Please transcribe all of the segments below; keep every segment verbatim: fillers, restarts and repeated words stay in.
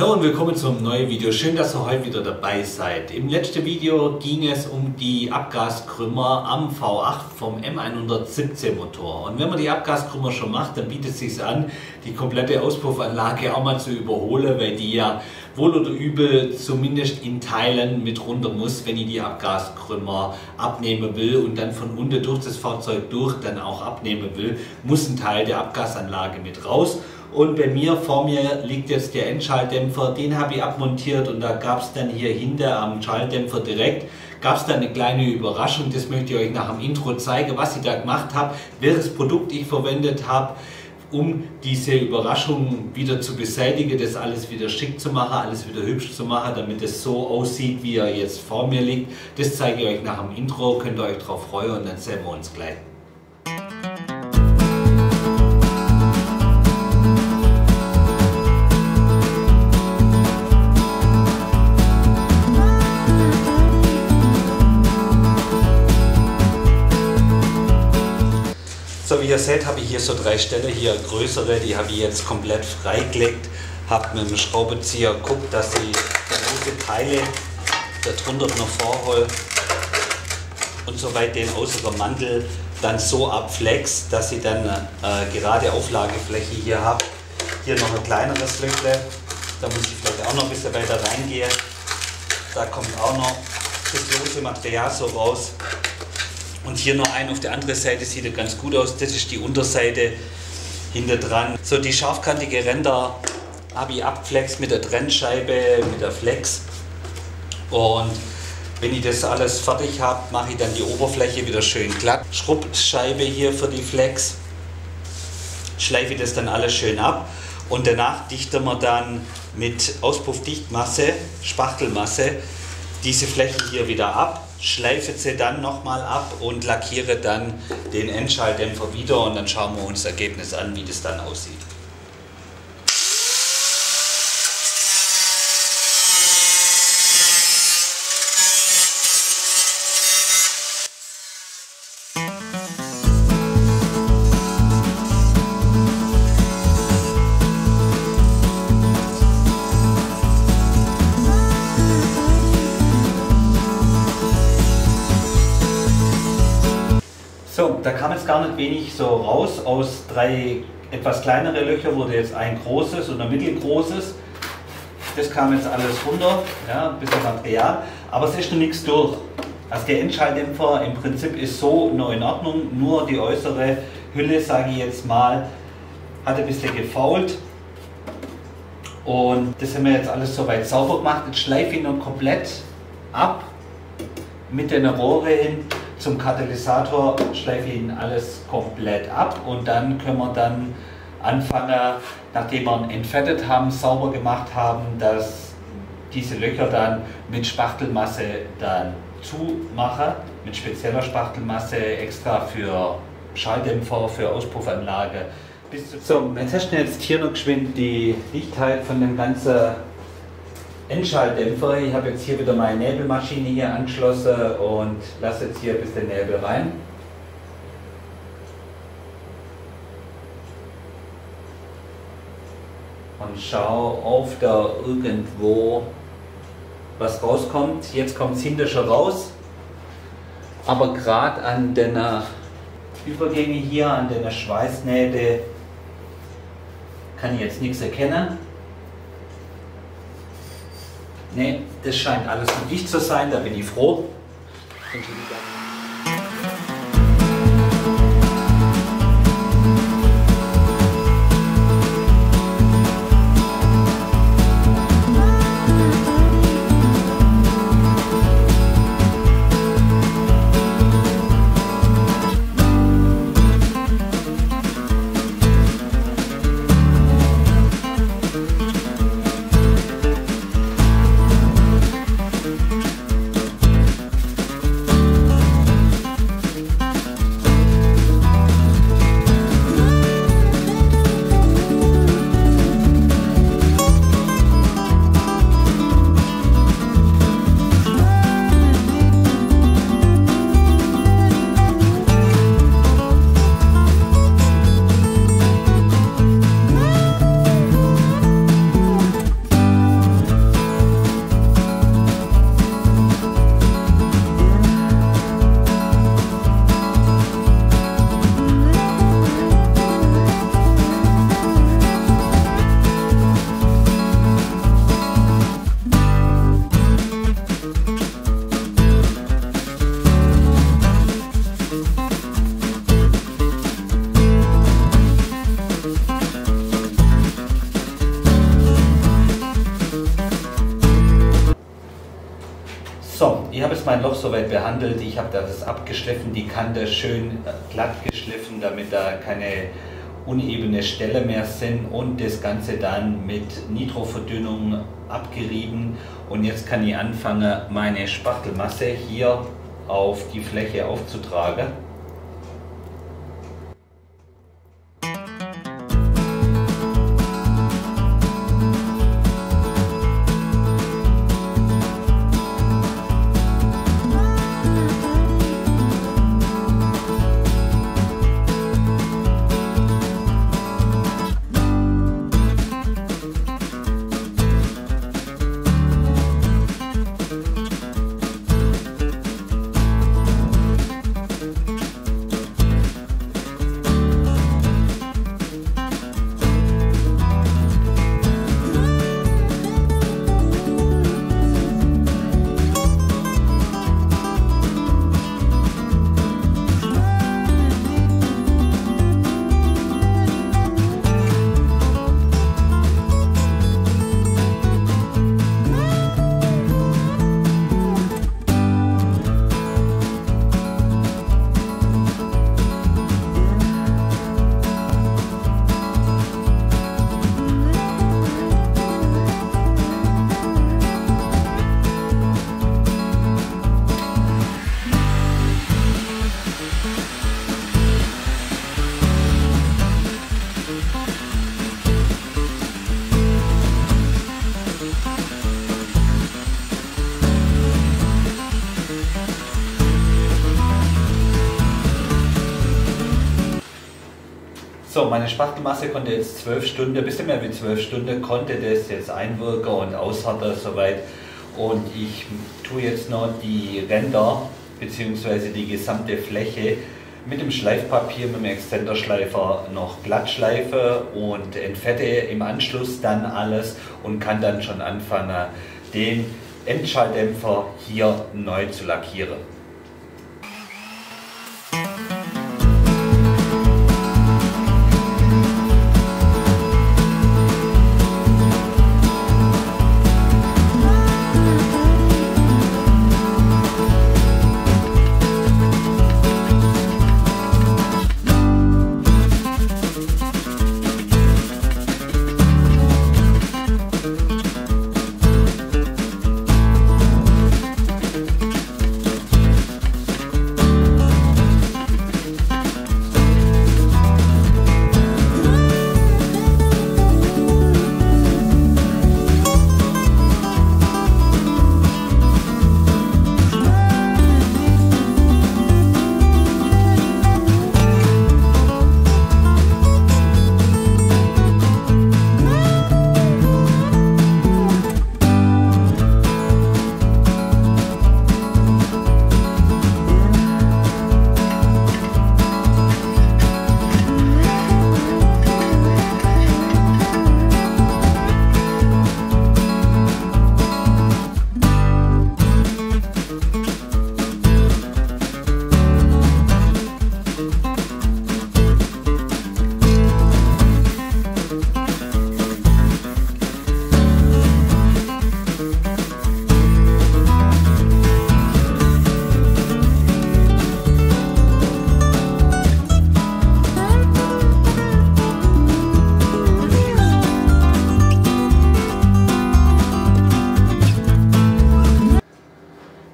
Hallo und willkommen zu einem neuen Video. Schön, dass ihr heute wieder dabei seid. Im letzten Video ging es um die Abgaskrümmer am V acht vom M hundertsiebzehn Motor. Und wenn man die Abgaskrümmer schon macht, dann bietet es sich an, die komplette Auspuffanlage auch mal zu überholen, weil die ja wohl oder übel zumindest in Teilen mit runter muss, wenn ich die Abgaskrümmer abnehmen will und dann von unten durch das Fahrzeug durch dann auch abnehmen will, muss ein Teil der Abgasanlage mit raus. Und bei mir, vor mir, liegt jetzt der Endschalldämpfer, den habe ich abmontiert und da gab es dann hier hinter am Schalldämpfer direkt, gab es dann eine kleine Überraschung, das möchte ich euch nach dem Intro zeigen, was ich da gemacht habe, welches Produkt ich verwendet habe, um diese Überraschung wieder zu beseitigen, das alles wieder schick zu machen, alles wieder hübsch zu machen, damit es so aussieht, wie er jetzt vor mir liegt. Das zeige ich euch nach dem Intro, könnt ihr euch drauf freuen und dann sehen wir uns gleich. So, wie ihr seht, habe ich hier so drei Stellen, hier größere, die habe ich jetzt komplett freigelegt, habe mit dem Schraubenzieher geguckt, dass ich große Teile darunter noch vorhole und soweit den äußeren Mantel dann so abflex, dass ich dann eine äh, gerade Auflagefläche hier habe. Hier noch ein kleineres Löchle, da muss ich vielleicht auch noch ein bisschen weiter reingehen. Da kommt auch noch das lose Material so raus. Und hier noch ein auf der anderen Seite, sieht er ganz gut aus, das ist die Unterseite hinter dran. So, die scharfkantige Ränder habe ich abgeflext mit der Trennscheibe, mit der Flex. Und wenn ich das alles fertig habe, mache ich dann die Oberfläche wieder schön glatt. Schrubbscheibe hier für die Flex, schleife das dann alles schön ab. Und danach dichten wir dann mit Auspuffdichtmasse, Spachtelmasse, diese Fläche hier wieder ab. Schleife sie dann nochmal ab und lackiere dann den Endschalldämpfer wieder und dann schauen wir uns das Ergebnis an, wie das dann aussieht. So, da kam jetzt gar nicht wenig so raus, aus drei etwas kleinere Löcher wurde jetzt ein großes oder mittelgroßes. Das kam jetzt alles runter, ja, ein bisschen Material, aber es ist noch nichts durch. Also der Endschalldämpfer im Prinzip ist so noch in Ordnung, nur die äußere Hülle, sage ich jetzt mal, hat ein bisschen gefault. Und das haben wir jetzt alles soweit sauber gemacht. Jetzt schleife ich noch komplett ab mit den Rohre hin. Zum Katalysator schleife ich ihn alles komplett ab und dann können wir dann anfangen, nachdem wir ihn entfettet haben, sauber gemacht haben, dass diese Löcher dann mit Spachtelmasse dann zumachen, mit spezieller Spachtelmasse extra für Schalldämpfer, für Auspuffanlage. Bis zu so, jetzt hast du jetzt hier noch geschwind die Dichtheit von dem ganzen Endschalldämpfer. Ich habe jetzt hier wieder meine Nebelmaschine hier angeschlossen und lasse jetzt hier ein bisschen Nebel rein. Und schaue, ob da irgendwo was rauskommt. Jetzt kommt es hinter schon raus. Aber gerade an den Übergängen hier, an den Schweißnähten, kann ich jetzt nichts erkennen. Ne, das scheint alles nicht dicht zu sein, da bin ich froh. Ich habe jetzt mein Loch soweit behandelt, ich habe da das abgeschliffen, die Kante schön glatt geschliffen, damit da keine unebene Stelle mehr sind, und das Ganze dann mit Nitroverdünnung abgerieben. Und jetzt kann ich anfangen, meine Spachtelmasse hier auf die Fläche aufzutragen. So, meine Spachtelmasse konnte jetzt zwölf Stunden, ein bisschen mehr wie zwölf Stunden, konnte das jetzt einwirken und aushärten soweit. Und ich tue jetzt noch die Ränder bzw. die gesamte Fläche mit dem Schleifpapier, mit dem Extenderschleifer noch glatt schleife und entfette im Anschluss dann alles und kann dann schon anfangen, den Endschalldämpfer hier neu zu lackieren.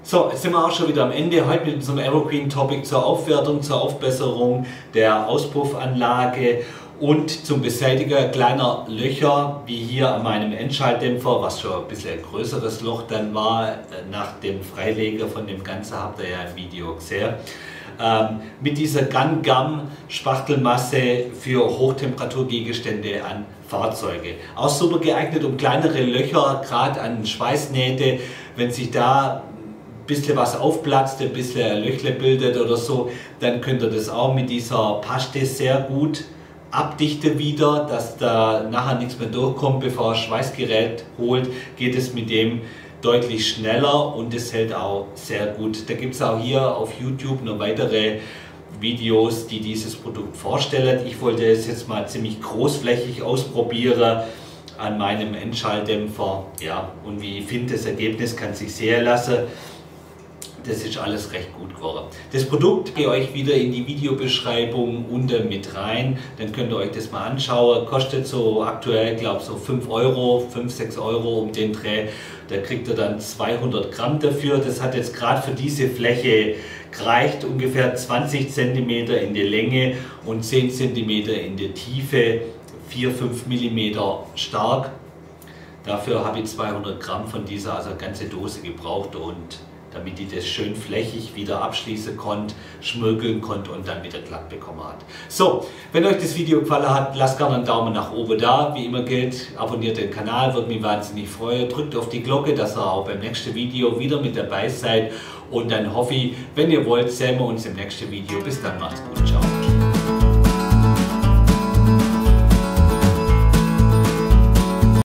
So, jetzt sind wir auch schon wieder am Ende. Heute mit unserem Aeroqueen Topic zur Aufwertung, zur Aufbesserung der Auspuffanlage und zum Beseitigen kleiner Löcher, wie hier an meinem Endschalldämpfer, was schon ein bisschen ein größeres Loch dann war. Nach dem Freilegen von dem Ganzen habt ihr ja im Video gesehen. Ähm, mit dieser Gun-Gum Spachtelmasse für Hochtemperaturgegenstände an Fahrzeuge. Auch super geeignet, um kleinere Löcher, gerade an Schweißnähte, wenn sich da bisschen was aufplatzt, ein bisschen ein Löchle bildet oder so, dann könnt ihr das auch mit dieser Paste sehr gut abdichten wieder, dass da nachher nichts mehr durchkommt, bevor ihr Schweißgerät holt, geht es mit dem deutlich schneller und es hält auch sehr gut. Da gibt es auch hier auf YouTube noch weitere Videos, die dieses Produkt vorstellen. Ich wollte es jetzt mal ziemlich großflächig ausprobieren an meinem Endschalldämpfer. Ja, und wie ich finde, das Ergebnis kann sich sehen lassen. das ist alles recht gut geworden. Das Produkt gehe ich euch wieder in die Videobeschreibung unten mit rein, dann könnt ihr euch das mal anschauen. Kostet so aktuell, glaube ich, so fünf Euro, fünf, sechs Euro um den Dreh. Da kriegt ihr dann zweihundert Gramm dafür. Das hat jetzt gerade für diese Fläche gereicht, ungefähr zwanzig Zentimeter in der Länge und zehn Zentimeter in der Tiefe, vier bis fünf Millimeter stark. Dafür habe ich zweihundert Gramm von dieser, also ganze Dose gebraucht, und damit die das schön flächig wieder abschließen konnte, schmirgeln konnte und dann wieder glatt bekommen hat. So, wenn euch das Video gefallen hat, lasst gerne einen Daumen nach oben da, wie immer gilt, abonniert den Kanal, würde mich wahnsinnig freuen, drückt auf die Glocke, dass ihr auch beim nächsten Video wieder mit dabei seid, und dann hoffe ich, wenn ihr wollt, sehen wir uns im nächsten Video. Bis dann, macht's gut, ciao.